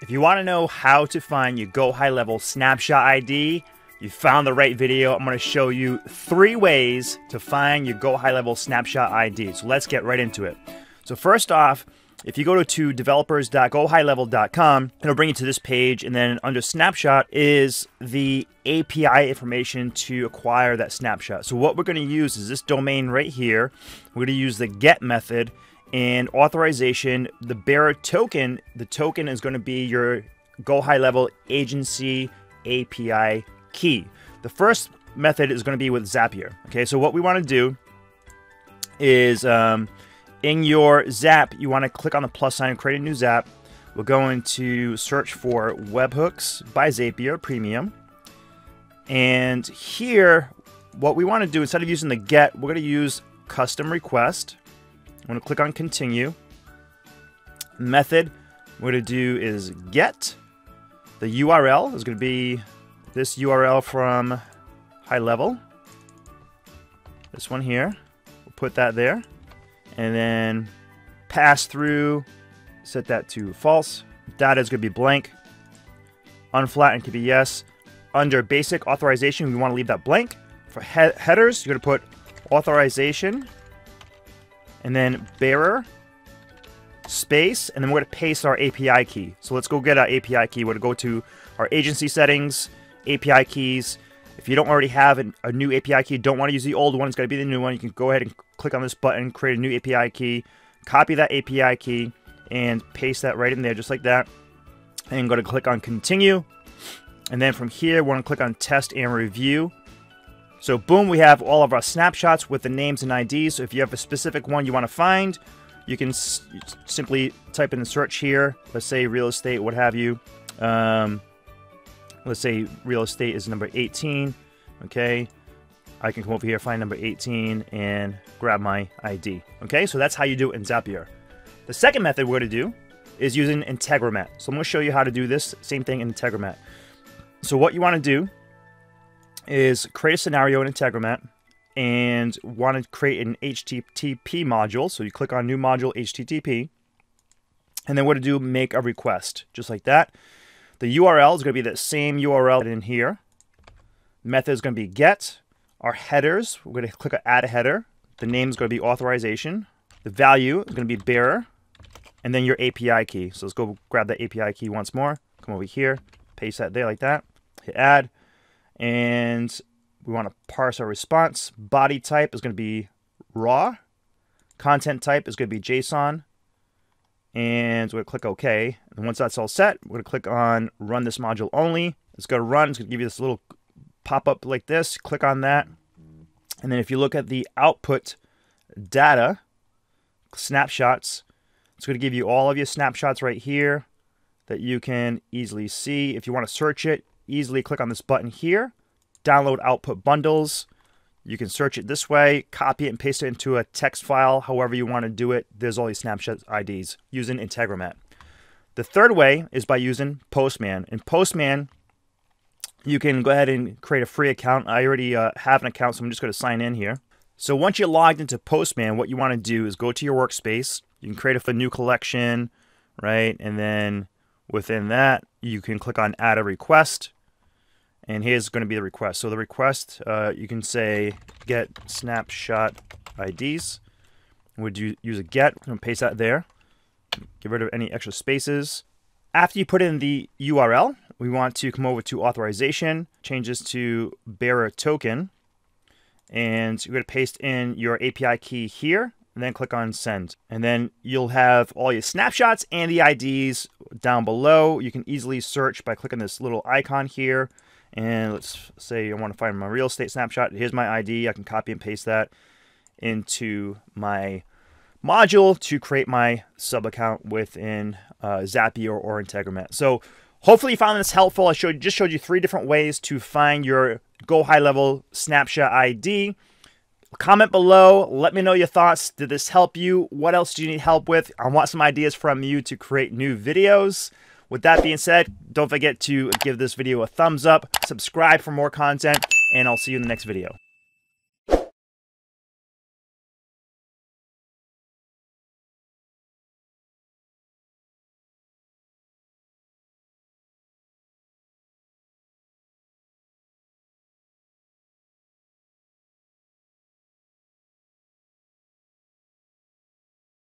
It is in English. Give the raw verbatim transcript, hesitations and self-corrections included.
If you want to know how to find your GoHighLevel snapshot I D, you found the right video. I'm going to show you three ways to find your GoHighLevel snapshot I D. So let's get right into it. So first off, if you go to developers dot go high level dot com, it'll bring you to this page, and then under snapshot is the A P I information to acquire that snapshot. So what we're going to use is this domain right here. We're going to use the get method and authorization, the bearer token. The token is going to be your GoHighLevel agency A P I key. The first method is going to be with Zapier. Okay, so what we want to do is um, in your Zap, you want to click on the plus sign and create a new Zap. We're going to search for webhooks by Zapier Premium. And here, what we want to do, instead of using the get, we're going to use custom request. I'm going to click on continue. Method we're going to do is get. The U R L is going to be this U R L from HighLevel. This one here. We'll put that there. And then pass through, set that to false. Data is going to be blank. Unflattened could be yes. Under basic authorization, we want to leave that blank. For he headers, you're going to put authorization and then bearer, space, and then we're going to paste our A P I key. So let's go get our A P I key. We're going to go to our agency settings, A P I keys. If you don't already have an, a new A P I key, don't want to use the old one, it's going to be the new one, you can go ahead and click on this button, create a new A P I key, copy that A P I key, and paste that right in there just like that. And I'm going to click on continue. And then from here, we're going to click on test and review. So boom, we have all of our snapshots with the names and I Ds. So if you have a specific one you want to find, you can s simply type in the search here. Let's say real estate, what have you. Um, Let's say real estate is number eighteen, okay? I can come over here, find number eighteen, and grab my I D, okay? So that's how you do it in Zapier. The second method we're gonna do is using Integromat. So I'm gonna show you how to do this, same thing in Integromat. So what you wanna do is create a scenario in Integromat and wanna create an H T T P module. So you click on new module, H T T P, and then what to do, make a request, just like that. The U R L is going to be that same U R L in here. Method is going to be get. Our headers, we're going to click on add a header. The name is going to be authorization. The value is going to be bearer. And then your A P I key. So let's go grab that A P I key once more. Come over here, paste that there like that. Hit add. And we want to parse our response. Body type is going to be raw. Content type is going to be JSON. And we're going to click OK. And once that's all set, we're going to click on Run This Module Only. It's going to run. It's going to give you this little pop-up like this. Click on that. And then if you look at the output data, snapshots, it's going to give you all of your snapshots right here that you can easily see. If you want to search it, easily click on this button here. Download output bundles. You can search it this way, copy it and paste it into a text file, however you want to do it. There's all these snapshot I Ds using Integromat. The third way is by using Postman. In Postman, you can go ahead and create a free account. I already uh, have an account, so I'm just going to sign in here. So once you're logged into Postman, what you want to do is go to your workspace. You can create a new collection, right? And then within that, you can click on Add a Request. And here's going to be the request. So the request, uh, you can say get snapshot I Ds. Would you use a get? I'm going to paste that there. Get rid of any extra spaces. After you put in the U R L, we want to come over to authorization, change this to bearer token, and you're going to paste in your A P I key here, and then click on send. And then you'll have all your snapshots and the I Ds down below. You can easily search by clicking this little icon here. And let's say I want to find my real estate snapshot. Here's my I D. I can copy and paste that into my module to create my sub account within uh, Zapier or Integromat. So hopefully you found this helpful. I showed, just showed you three different ways to find your GoHighLevel snapshot I D. Comment below. Let me know your thoughts. Did this help you? What else do you need help with? I want some ideas from you to create new videos. With that being said, don't forget to give this video a thumbs up, subscribe for more content, and I'll see you in the next video.